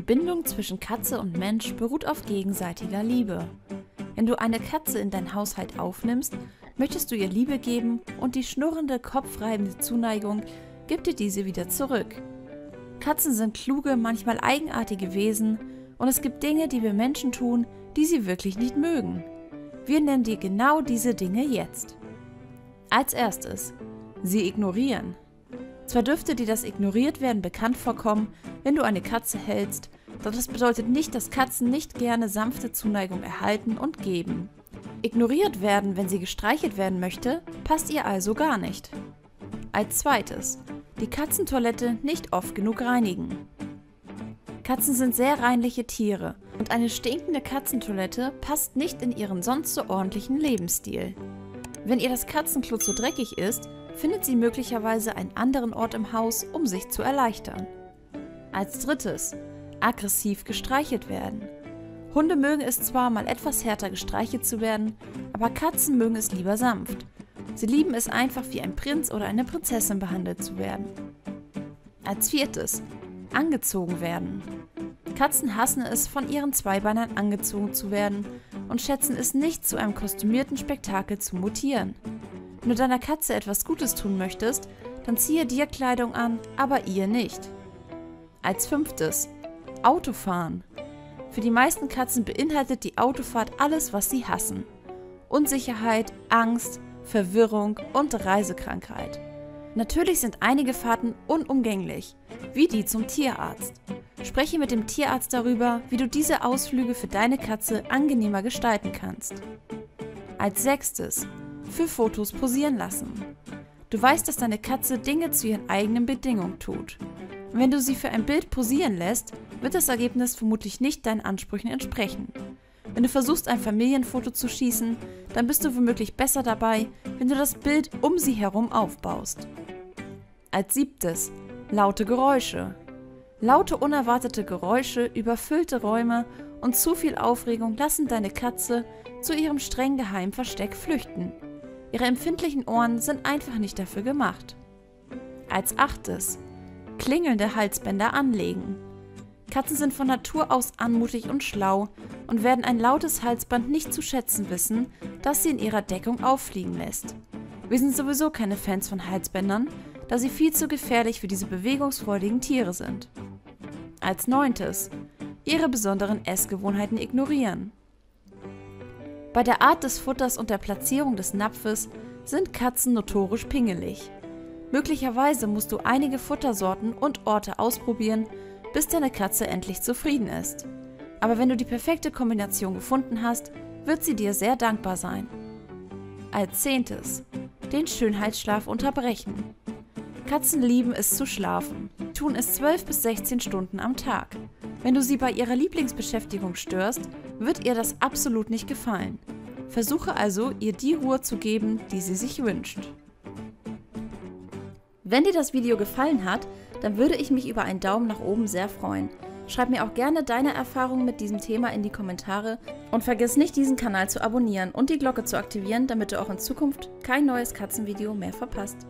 Die Bindung zwischen Katze und Mensch beruht auf gegenseitiger Liebe. Wenn du eine Katze in deinen Haushalt aufnimmst, möchtest du ihr Liebe geben und die schnurrende, kopfreibende Zuneigung gibt dir diese wieder zurück. Katzen sind kluge, manchmal eigenartige Wesen und es gibt Dinge, die wir Menschen tun, die sie wirklich nicht mögen. Wir nennen dir genau diese Dinge jetzt. Als erstes: sie ignorieren. Zwar dürfte dir das Ignoriert-Werden bekannt vorkommen, wenn du eine Katze hältst, doch das bedeutet nicht, dass Katzen nicht gerne sanfte Zuneigung erhalten und geben. Ignoriert werden, wenn sie gestreichelt werden möchte, passt ihr also gar nicht. Als zweites: die Katzentoilette nicht oft genug reinigen. Katzen sind sehr reinliche Tiere und eine stinkende Katzentoilette passt nicht in ihren sonst so ordentlichen Lebensstil. Wenn ihr das Katzenklo zu dreckig ist, findet sie möglicherweise einen anderen Ort im Haus, um sich zu erleichtern. Als drittes: aggressiv gestreichelt werden. Hunde mögen es zwar, mal etwas härter gestreichelt zu werden, aber Katzen mögen es lieber sanft. Sie lieben es einfach, wie ein Prinz oder eine Prinzessin behandelt zu werden. Als viertes: angezogen werden. Katzen hassen es, von ihren Zweibeinern angezogen zu werden und schätzen es nicht, zu einem kostümierten Spektakel zu mutieren. Wenn du deiner Katze etwas Gutes tun möchtest, dann ziehe dir Kleidung an, aber ihr nicht. Als fünftes: Autofahren. Für die meisten Katzen beinhaltet die Autofahrt alles, was sie hassen: Unsicherheit, Angst, Verwirrung und Reisekrankheit. Natürlich sind einige Fahrten unumgänglich, wie die zum Tierarzt. Spreche mit dem Tierarzt darüber, wie du diese Ausflüge für deine Katze angenehmer gestalten kannst. Als sechstes: für Fotos posieren lassen. Du weißt, dass deine Katze Dinge zu ihren eigenen Bedingungen tut. Und wenn du sie für ein Bild posieren lässt, wird das Ergebnis vermutlich nicht deinen Ansprüchen entsprechen. Wenn du versuchst, ein Familienfoto zu schießen, dann bist du womöglich besser dabei, wenn du das Bild um sie herum aufbaust. Als siebtes: laute Geräusche. Laute, unerwartete Geräusche, überfüllte Räume und zu viel Aufregung lassen deine Katze zu ihrem streng geheimen Versteck flüchten. Ihre empfindlichen Ohren sind einfach nicht dafür gemacht. Als achtes: klingelnde Halsbänder anlegen. Katzen sind von Natur aus anmutig und schlau und werden ein lautes Halsband nicht zu schätzen wissen, das sie in ihrer Deckung auffliegen lässt. Wir sind sowieso keine Fans von Halsbändern, da sie viel zu gefährlich für diese bewegungsfreudigen Tiere sind. Als neuntes: ihre besonderen Essgewohnheiten ignorieren. Bei der Art des Futters und der Platzierung des Napfes sind Katzen notorisch pingelig. Möglicherweise musst du einige Futtersorten und Orte ausprobieren, bis deine Katze endlich zufrieden ist. Aber wenn du die perfekte Kombination gefunden hast, wird sie dir sehr dankbar sein. Als zehntes: den Schönheitsschlaf unterbrechen. Katzen lieben es zu schlafen, tun es 12 bis 16 Stunden am Tag. Wenn du sie bei ihrer Lieblingsbeschäftigung störst, wird ihr das absolut nicht gefallen. Versuche also, ihr die Ruhe zu geben, die sie sich wünscht. Wenn dir das Video gefallen hat, dann würde ich mich über einen Daumen nach oben sehr freuen. Schreib mir auch gerne deine Erfahrungen mit diesem Thema in die Kommentare und vergiss nicht, diesen Kanal zu abonnieren und die Glocke zu aktivieren, damit du auch in Zukunft kein neues Katzenvideo mehr verpasst.